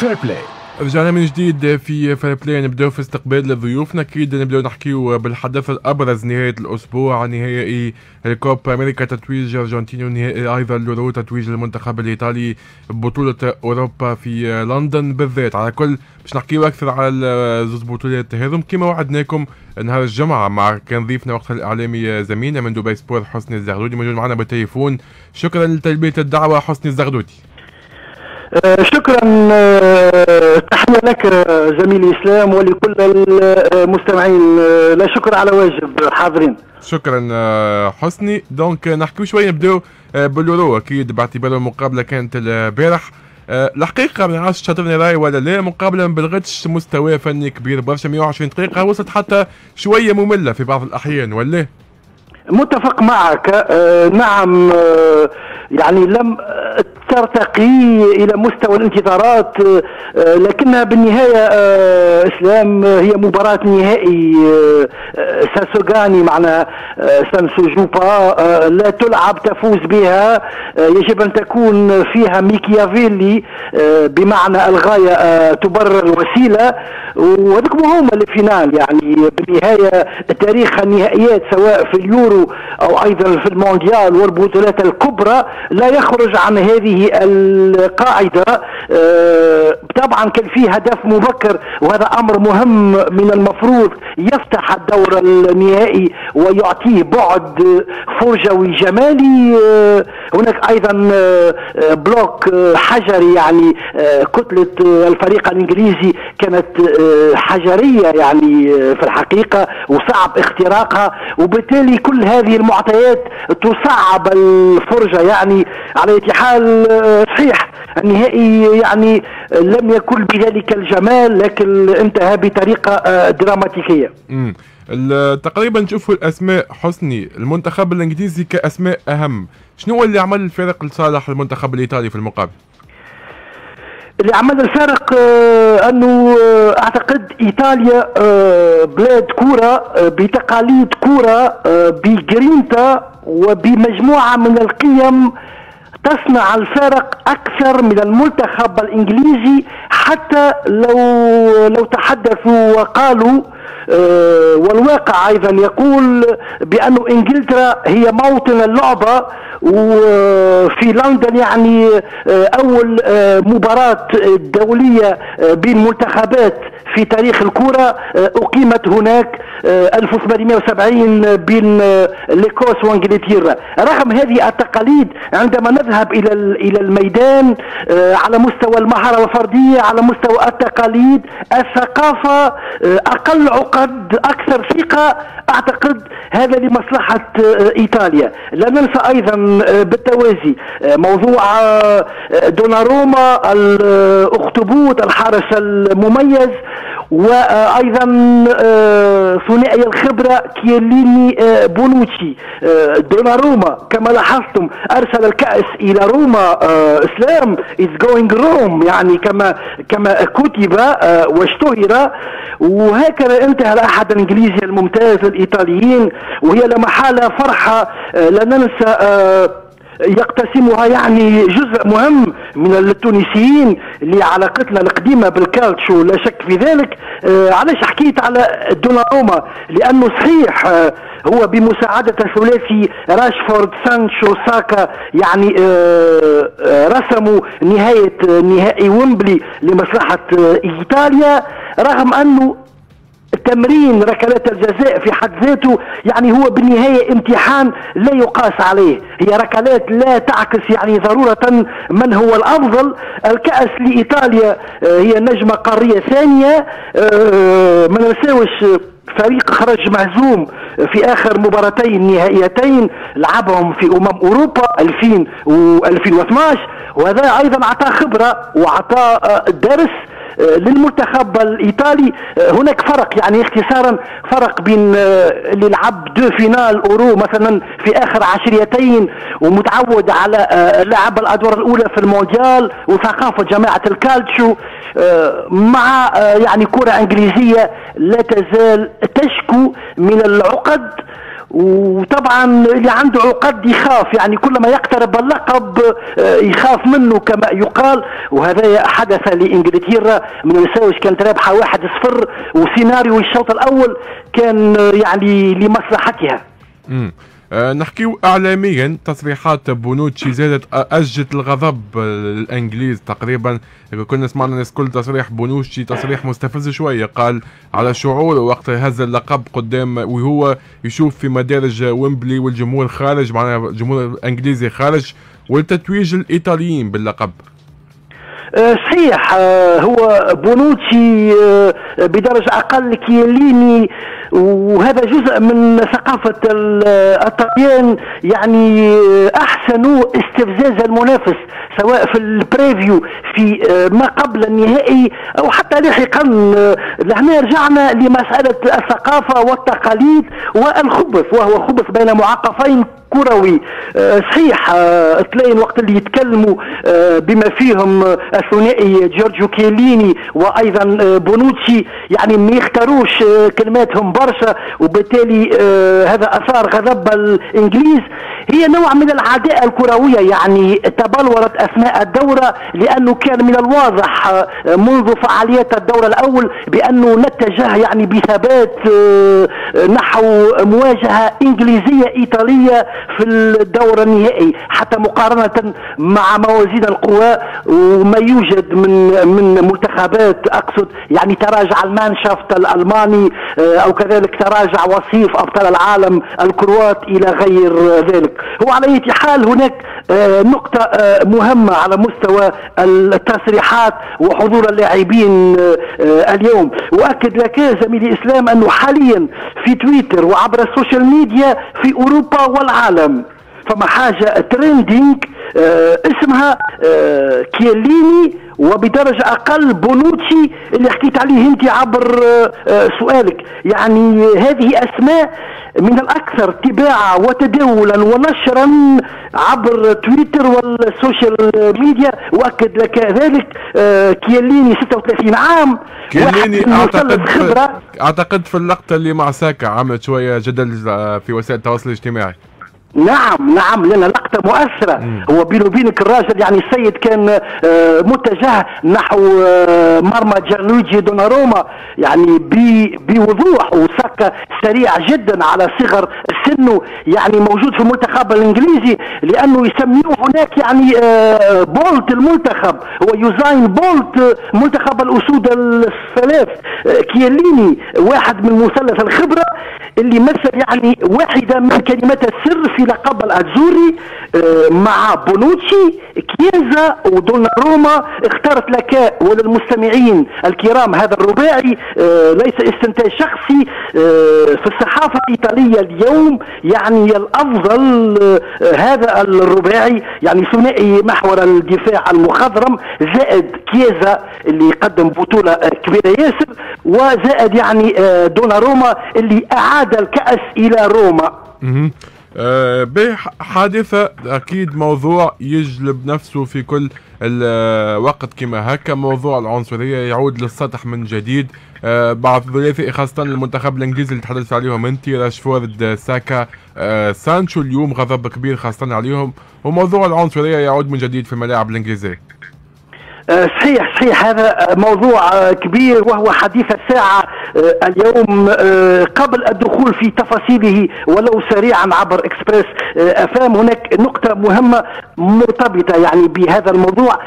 فير بلاي. رجعنا من جديد في فير بلاي، نبداو في استقبال ضيوفنا. اكيد نبداو نحكيو بالحدث الابرز نهايه الاسبوع، نهائي الكوبا امريكا تتويج ارجنتيني، ونهائي ايضا اليورو تتويج المنتخب الايطالي ببطوله اوروبا في لندن بالذات. على كل باش نحكيو اكثر على زوج بطولات هذم كما وعدناكم نهار الجمعه، مع كان ضيفنا وقت الاعلامي زميلنا من دبي سبورت حسني الزغدودي موجود معنا بالتليفون. شكرا لتلبيه الدعوه حسني الزغدودي. شكرا، تحية لك زميلي إسلام ولكل المستمعين، لا شكر على واجب حاضرين. شكرا حسني. دونك نحكيو شوية، نبداو باليورو أكيد باعتباره مقابلة كانت البارح. الحقيقة ما نعرفش شاطرني راي ولا لا، مقابلة ما بلغتش مستوى فني كبير برشا، 120 دقيقة وصلت حتى شوية مملة في بعض الأحيان ولا؟ متفق معك، نعم، يعني لم ترتقي الى مستوى الانتظارات، لكنها بالنهايه اسلام هي مباراه نهائي ساسوغاني، معناها سانسوجو با لا تلعب تفوز بها، يجب ان تكون فيها ميكيافيلي، بمعنى الغايه تبرر الوسيله، وهذوك هما الفينال. يعني بالنهايه تاريخ النهائيات سواء في اليورو او ايضا في المونديال والبطولات الكبرى لا يخرج عن هذه القاعدة. طبعا كان فيه هدف مبكر وهذا أمر مهم، من المفروض يفتح الدور النهائي ويعطيه بعد فرجوي جمالي. هناك أيضا بلوك حجري، يعني كتلة الفريق الإنجليزي كانت حجرية يعني في الحقيقة وصعب اختراقها، وبالتالي كل هذه المعطيات تصعب الفرجة. يعني على أي حال صحيح النهائي يعني لم يكن بذلك الجمال، لكن انتهى بطريقة دراماتيكية. تقريبا نشوفوا الأسماء حسني، المنتخب الإنجليزي كأسماء أهم، شنو اللي عمل الفارق لصالح المنتخب الإيطالي في المقابل؟ اللي عمل الفارق انه اعتقد ايطاليا بلاد كوره، بتقاليد كوره، بجرينتا وبمجموعه من القيم تصنع الفارق اكثر من المنتخب الانجليزي. حتى لو تحدثوا وقالوا، والواقع ايضا يقول بأن انجلترا هي موطن اللعبة، وفي لندن يعني اول مباراة دولية بين منتخبات في تاريخ الكرة اقيمت هناك 1870 بين الاقوس وانجلترا. رغم هذه التقاليد عندما نذهب الى الميدان على مستوى المهارة الفردية، على مستوى التقاليد، الثقافة، اقل عقد، اكثر ثقة، اعتقد هذا لمصلحة ايطاليا. لا ننسى ايضا بالتوازي موضوع دوناروما، الاخطبوط الحارس المميز، وايضا ثنائي الخبره كيليني بونوتشي دوناروما. كما لاحظتم ارسل الكاس الى روما، اسلام از جوينج روم، يعني كما كتب واشتهر، وهكذا انتهى الاحد الانجليزي الممتاز للايطاليين، وهي لا محاله فرحه لا ننسى يقتسمها يعني جزء مهم من التونسيين لعلاقتنا القديمه بالكالتشو، لا شك في ذلك. علاش حكيت على دوناروما؟ لانه صحيح هو بمساعده ثلاثي راشفورد سانشو ساكا يعني رسموا نهائي ويمبلي لمصلحه ايطاليا، رغم انه تمرين ركلات الجزاء في حد ذاته يعني هو بالنهاية امتحان لا يقاس عليه، هي ركلات لا تعكس يعني ضرورة من هو الأفضل. الكأس لإيطاليا هي نجمة قارية ثانية، ما ننساوش فريق خرج مهزوم في اخر مباراتين نهائيتين لعبهم في اوروبا 2000 و2012، وهذا ايضا عطاه خبرة وعطاه درس للمنتخب الايطالي. هناك فرق، يعني اختصارا فرق بين اللي لعب دو فينال اورو مثلا في اخر عشريتين ومتعود على لعب الادوار الاولى في المونديال وثقافه جماعه الكالتشو، مع يعني كره انجليزيه لا تزال تشكو من العقد وطبعا اللي عنده عقد يخاف، يعني كل ما يقترب اللقب يخاف منه كما يقال. وهذا حدث لانجلترا من النساويش، كانت رابحه 1-0 وسيناريو الشوط الاول كان يعني لمصلحتها. نحكيو اعلاميا، تصريحات بونوتشي زادت اجت الغضب الانجليز تقريبا. كنا سمعنا الناس كل تصريح بونوتشي تصريح مستفز شويه، قال على شعوره وقت هز اللقب قدام وهو يشوف في مدارج ويمبلي والجمهور خارج، معناها الجمهور الانجليزي خارج والتتويج الايطاليين باللقب. صحيح، هو بونوتشي بدرجة أقل كيليني، وهذا جزء من ثقافة الطليان، يعني أحسنوا استفزاز المنافس سواء في البريفيو في ما قبل النهائي أو حتى لاحقا. لهنا رجعنا لمسألة الثقافة والتقاليد والخبث، وهو خبث بين معقفين كروي. صحيح، اثنين وقت اللي يتكلموا بما فيهم الثنائي جورجيو كيليني وايضا بونوتشي، يعني ما يختاروش كلماتهم برشا، وبالتالي هذا اثار غضب الانجليز. هي نوع من العداء الكرويه، يعني تبلورت اثناء الدوره، لانه كان من الواضح منذ فعاليات الدور الاول بانه نتجه يعني بثبات نحو مواجهه انجليزيه ايطاليه في الدور النهائي، حتى مقارنه مع موازين القوى وما يوجد من منتخبات، اقصد يعني تراجع المانشافت الالماني او كذلك تراجع وصيف ابطال العالم الكروات الى غير ذلك. هو على اي حال هناك نقطه مهمه على مستوى التصريحات وحضور اللاعبين اليوم. واكد لك زميلي اسلام انه حاليا في تويتر وعبر السوشيال ميديا في اوروبا والعالم فما حاجه تريندينج اسمها كيليني وبدرجه اقل بونوتشي اللي حكيت عليه انت عبر سؤالك. يعني هذه اسماء من الاكثر تباعا وتداولا ونشرا عبر تويتر والسوشيال ميديا. واكد لك ذلك كيليني 36 عام، كيليني اعتقد في اللقطه اللي مع ساكا عملت شويه جدل في وسائل التواصل الاجتماعي. نعم، لأن لقطة مؤثرة. هو بينه وبينك الراجل يعني السيد كان متجه نحو مرمى جانلويجي دوناروما يعني بوضوح، وساكا سريع جدا على صغر سنه، يعني موجود في المنتخب الانجليزي لانه يسميوه هناك يعني بولت المنتخب، هو يوزاين بولت منتخب الاسود الثلاث. كيليني واحد من مثلث الخبرة اللي مثل يعني واحدة من كلمات السر في لقب الأتزوري مع بونوتشي كييزا ودوناروما. اختارت لك وللمستمعين الكرام هذا الرباعي ليس استنتاج شخصي، في الصحافة الإيطالية اليوم يعني الأفضل هذا الرباعي، يعني ثنائي محور الدفاع المخضرم زائد كييزا اللي يقدم بطولة كبيرة ياسر، وزائد يعني دوناروما اللي أعاد الكأس إلى روما. بحادثة أكيد موضوع يجلب نفسه في كل الوقت كما هكا، موضوع العنصرية يعود للسطح من جديد بعد الثلاثي، خاصة المنتخب الإنجليزي اللي تحدثت عليهم أنت، راشفورد ساكا سانشو، اليوم غضب كبير خاصة عليهم، وموضوع العنصرية يعود من جديد في الملاعب الإنجليزية. صحيح، هذا موضوع كبير وهو حديث الساعة اليوم. قبل الدخول في تفاصيله ولو سريعا عبر إكسبرس أفهم، هناك نقطة مهمة مرتبطة يعني بهذا الموضوع،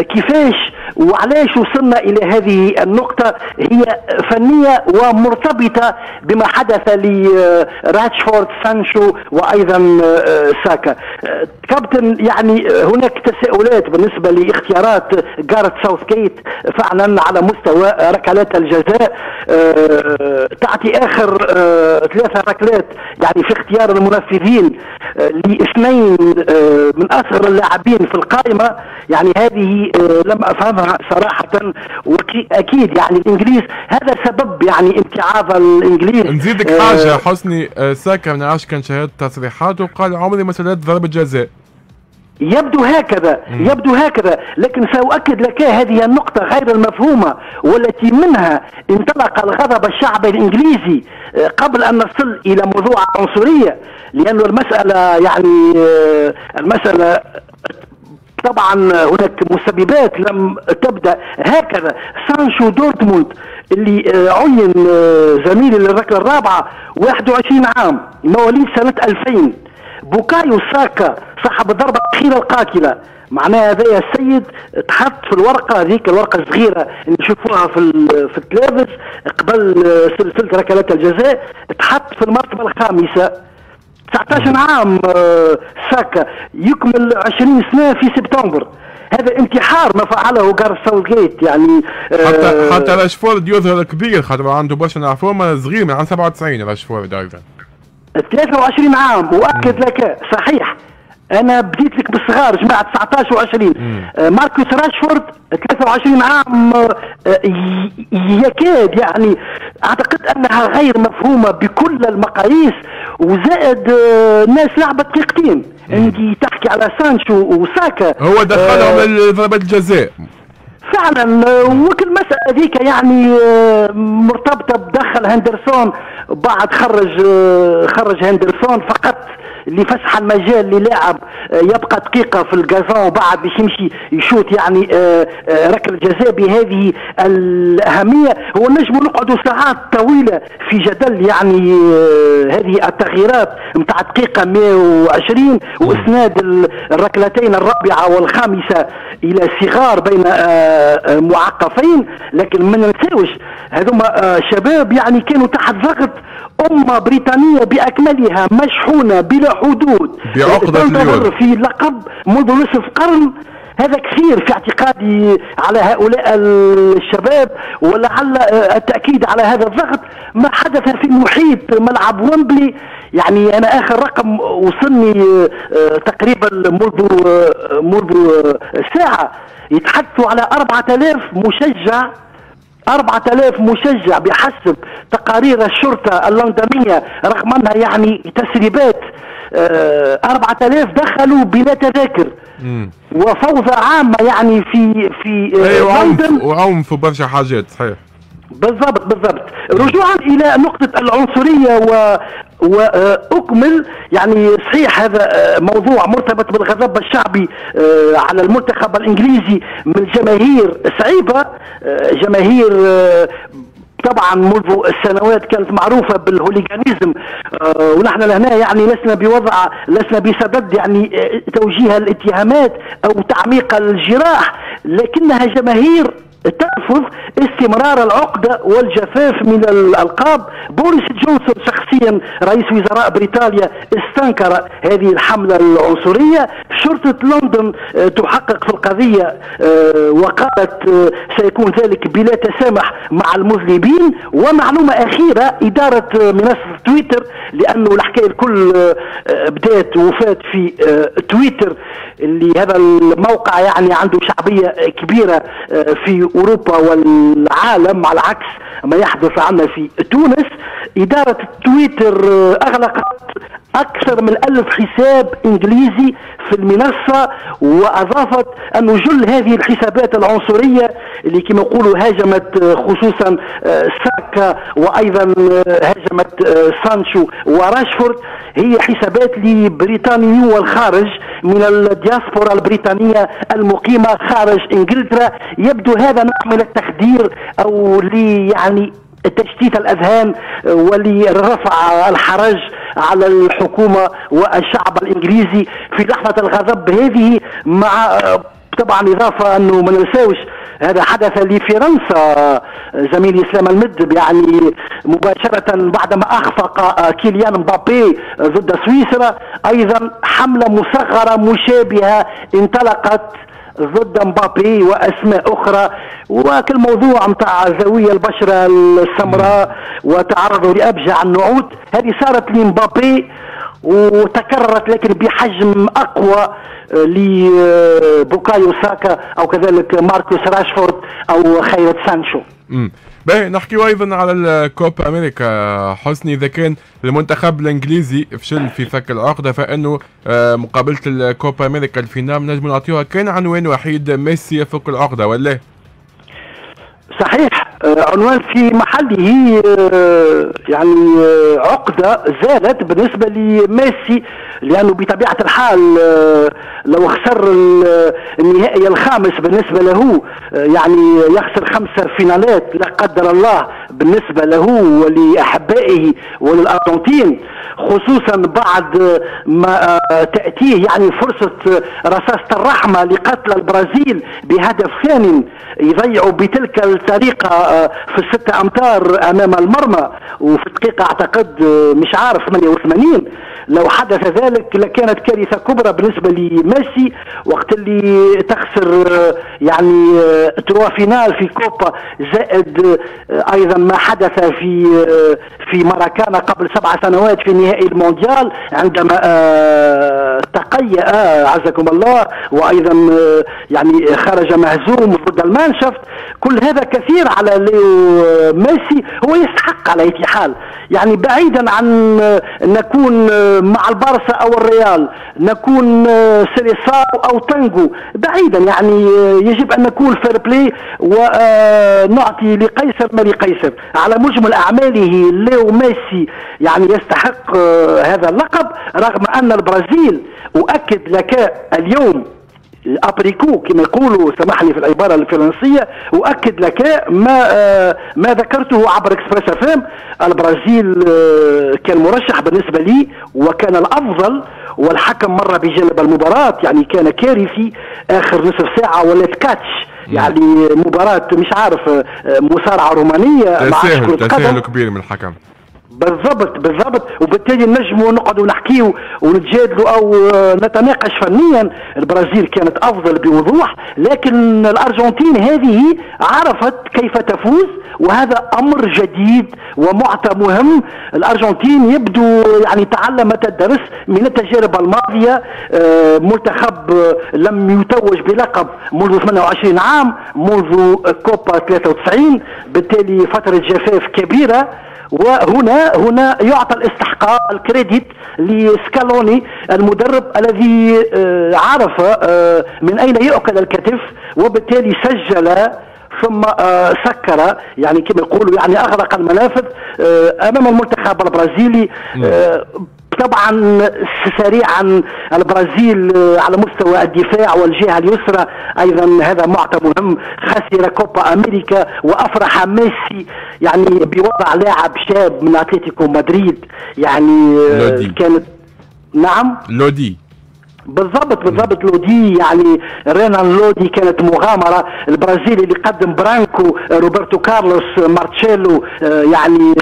كيفاش وعلاش وصلنا إلى هذه النقطة، هي فنية ومرتبطة بما حدث لراتشفورد سانشو وأيضا ساكا. كابتن يعني هناك تساؤلات بالنسبة لاختيارات جارث ساوثغيت فعلا على مستوى ركلات الجزاء، تعطي اخر 3 ركلات يعني في اختيار المنفذين لاثنين من اصغر اللاعبين في القائمه، يعني هذه لم افهمها صراحه. واكيد يعني الانجليز هذا سبب يعني امتعاض الانجليز. نزيدك حاجه حسني، ساكا من عاش كان شاهد تصريحاته قال عمري ما سللت ضربه جزاء، يبدو هكذا، لكن سأؤكد لك هذه النقطة غير المفهومة والتي منها انطلق الغضب الشعبي الإنجليزي قبل ان نصل الى موضوع العنصريه، لأن المساله يعني المساله طبعا هناك مسببات لم تبدا هكذا. سانشو دورتموند اللي عين زميلي للركله الرابعه 21 عام مواليد سنه 2000. بوكايو ساكا صاحب الضربه الاخيره القاتله، معناها هذا يا سيد تحط في الورقه هذيك، الورقه الصغيره اللي نشوفوها في التلفاز قبل سلسله ركلات الجزاء، تحط في المرتبه الخامسه. 19 عام ساكا، يكمل 20 سنه في سبتمبر. هذا انتحار ما فعله جارث ساوثغيت يعني. حتى راشفورد يظهر كبير خاطر عنده برشا نعرفوه صغير، من عام 97 راشفورد ايضا 23 عام. واكد لك صحيح، انا بديت لك بالصغار جماعه 19 و20. ماركوس راشفورد 23 عام يكاد يعني، اعتقد انها غير مفهومه بكل المقاييس. وزائد ناس لعبت دقيقتين، انت تحكي على سانشو وساكا هو دخلهم ضربات الجزاء فعلا. وكل المساله هذيك يعني مرتبطه بدخل هندرسون، بعد خرج هندرسون فقط اللي فسح المجال للاعب يبقى دقيقه في الجازون وبعد باش يمشي يشوت يعني ركله جزاء بهذه الاهميه. هو نجم نقعدوا ساعات طويله في جدل يعني هذه التغييرات نتاع دقيقه 120 واسناد الركلتين الرابعه والخامسه الى صغار بين معقفين. لكن ما ننساوش هذوما شباب يعني كانوا تحت ضغط، أمة بريطانية بأكملها مشحونة بلا حدود تنتظر في لقب منذ نصف قرن. هذا كثير في اعتقادي على هؤلاء الشباب، ولعل التأكيد على هذا الضغط ما حدث في محيط ملعب ويمبلي. يعني أنا آخر رقم وصلني تقريبا منذ ساعة يتحدثوا على 4000 مشجع بحسب تقارير الشرطة اللندنية، رغم أنها يعني تسريبات. 4000 دخلوا بلا تذاكر، وفوضى عامة يعني في لندن، وعنف برشا حاجات. صحيح، بالضبط بالضبط. رجوعا الى نقطه العنصريه واكمل يعني، صحيح هذا موضوع مرتبط بالغضب الشعبي على المنتخب الانجليزي من جماهير صعيبه، جماهير طبعا منذ السنوات كانت معروفه بالهوليغانيزم. ونحن لهنا يعني لسنا بصدد يعني توجيه الاتهامات او تعميق الجراح، لكنها جماهير ترفض استمرار العقدة والجفاف من الألقاب. بوريس جونسون شخصيا رئيس وزراء بريطانيا استنكر هذه الحملة العنصرية. شرطة لندن تحقق في القضية وقالت سيكون ذلك بلا تسامح مع المذنبين. ومعلومة أخيرة، إدارة منصة تويتر، لأنه الحكاية الكل بدأت وفات في تويتر اللي هذا الموقع يعني عنده شعبية كبيرة في أوروبا والعالم على عكس ما يحدث عنا في تونس. إدارة تويتر أغلقت أكثر من 1000 حساب إنجليزي في المنصة، وأضافت أن جل هذه الحسابات العنصرية اللي كما يقولوا هاجمت خصوصا ساكا، وأيضا هاجمت سانشو وراشفورد، هي حسابات لبريطانيين والخارج من الدياسبورا البريطانية المقيمة خارج إنجلترا. يبدو هذا نوع من التخدير أو لي يعني تشتيت الأذهان ولرفع الحرج على الحكومة والشعب الإنجليزي في لحظة الغضب هذه. مع طبعا إضافة أنه ما ننساوش هذا حدث لفرنسا، زميل إسلام المدب يعني مباشرة بعدما أخفق كيليان مبابي ضد سويسرا. أيضا حملة مصغرة مشابهة انطلقت ضد مبابي واسماء اخرى، وكل موضوع متاع زاويه البشره السمراء وتعرضوا لابجع النعود. هذه صارت لمبابي وتكررت لكن بحجم اقوى لبوكايو ساكا او كذلك ماركوس راشفورد او خيرت سانشو. باهي، نحكيو ايضا على الكوبا امريكا حسني. اذا كان المنتخب الانجليزي فشل في فك العقده، فانه مقابله الكوبا امريكا الفينام نجم نعطيوها كان عنوان وحيد، ميسي يفك العقده ولا؟ صحيح عنوان في محله يعني عقدة زالت بالنسبة لميسي، لأنه بطبيعة الحال لو خسر النهائي الخامس بالنسبة له يعني يخسر 5 فينالات لا قدر الله بالنسبة له ولأحبائه وللأرجنتين، خصوصا بعد ما تأتيه يعني فرصة رصاصة الرحمة لقتل البرازيل بهدف ثاني يضيعوا بتلك الطريقة في 6 أمتار أمام المرمى، وفي الدقيقة أعتقد مش عارف 88. لو حدث ذلك لكانت كارثة كبرى بالنسبة لميسي، وقت اللي تخسر يعني 3 فينال في كوبا، زائد أيضا ما حدث في ماراكانا قبل 7 سنوات في نهائي المونديال عندما تقيأ عزكم الله، وأيضا يعني خرج مهزوم ضد المانشفت. كل هذا كثير على ليو ميسي، هو يستحق على أي حال، يعني بعيدا عن نكون مع البارسا أو الريال، نكون سيليساو أو تانجو، بعيدا يعني يجب أن نكون فير بلاي ونعطي لقيصر ما لقيصر. على مجمل أعماله ليو ميسي يعني يستحق هذا اللقب، رغم أن البرازيل أؤكد لك اليوم الابريكو كما يقولوا، سمح لي في العباره الفرنسيه، واكد لك ما ذكرته عبر اكسبريس FM. البرازيل كان مرشح بالنسبه لي وكان الافضل، والحكم مر بجانب المباراه يعني كان كارثي، اخر نصف ساعه ولات كاتش، يعني مباراه مش عارف مصارعه رومانيه، تساهل كبير من الحكم. بالضبط بالضبط، وبالتالي نجموا نقعدوا نحكيوا ونتجادلوا او نتناقش فنيا. البرازيل كانت افضل بوضوح، لكن الارجنتين هذه عرفت كيف تفوز، وهذا امر جديد ومعطى مهم. الارجنتين يبدو يعني تعلمت الدرس من التجارب الماضيه، منتخب لم يتوج بلقب منذ 28 عام منذ كوبا 93، بالتالي فتره جفاف كبيره، وهنا يعطى الاستحقاق الكريديت لسكالوني المدرب الذي عرف من اين يؤكل الكتف، وبالتالي سجل ثم سكر يعني كما يقولوا، يعني اغلق المنافذ امام المنتخب البرازيلي. طبعا سريعا البرازيل على مستوى الدفاع والجهه اليسرى ايضا هذا معطى مهم. خسر كوبا امريكا وافرح ميسي يعني بوضع لاعب شاب من اتلتيكو مدريد، يعني لودي. كانت نعم لودي بالضبط بالضبط لودي، يعني رينان لودي كانت مغامرة. البرازيلي اللي قدم برانكو روبرتو كارلوس مارتشيلو يعني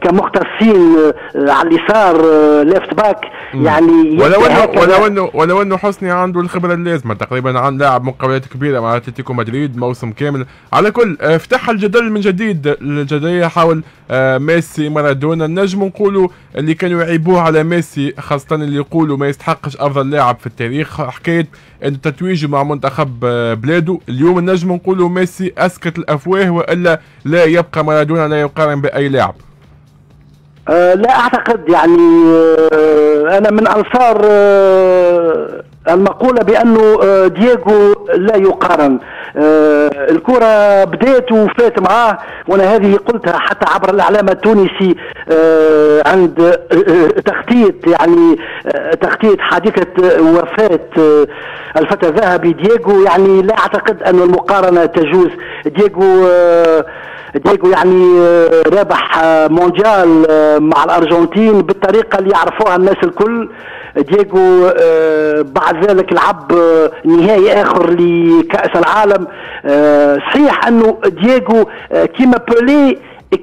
كمختصين على اليسار ليفت باك، يعني ولو انه حسني عنده الخبرة اللازمة تقريبا، عن لاعب مقابلات كبيرة مع اتلتيكو مدريد موسم كامل. على كل فتح الجدل من جديد، الجدلية حول ميسي مارادونا. نجم نقولوا اللي كانوا يعيبوه على ميسي، خاصة اللي يقولوا ما يستحقش افضل لاعب في التاريخ، حكايه ان تتويجه مع منتخب بلاده. اليوم النجم نقولوا ميسي اسكت الافواه، والا لا يبقى مارادونا لا يقارن باي لاعب. لا اعتقد، يعني انا من انصار المقولة بأنه دييغو لا يقارن. الكرة بدات وفات معاه، وانا هذه قلتها حتى عبر الاعلام التونسي عند تخطيط يعني تخطيط حادثة وفاة الفتى الذهبي دييغو. يعني لا اعتقد ان المقارنة تجوز. دييغو يعني رابح مونديال مع الارجنتين بالطريقة اللي يعرفوها الناس الكل. دييغو بعد ذلك لعب نهائي اخر لكأس العالم. صحيح انه دييغو كيما بيلي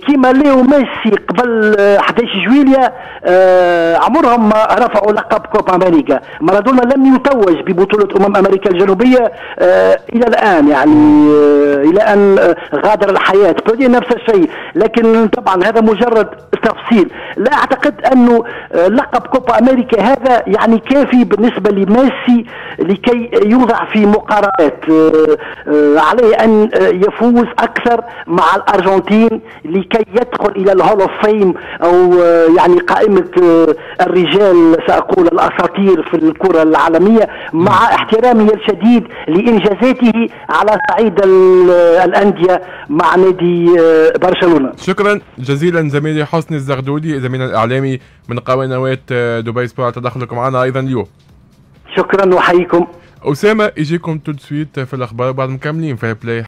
كيما ليو ميسي قبل 11 جويلية عمرهم ما رفعوا لقب كوبا امريكا. مارادونا لم يتوج ببطولة امريكا الجنوبية الى الان، يعني الى ان غادر الحياة. بيلي نفس الشيء، لكن طبعا هذا مجرد تفصيل. لا اعتقد انه لقب كوبا امريكا هذا يعني كافي بالنسبة لميسي لكي يوضع في مقارنات. عليه ان يفوز اكثر مع الارجنتين لكي يدخل الى الهول اوف فيم او يعني قائمه الرجال ساقول الاساطير في الكره العالميه، مع احترامي الشديد لانجازاته على صعيد الانديه مع نادي برشلونه. شكرا جزيلا زميلي حسني الزغدودي، زميلنا الاعلامي من قنوات دبي سبورت، تدخلكم معنا ايضا اليوم. شكرا وحييكم. أسامة يجيكم تود سويت في الأخبار بعد مكملين فير بلاي.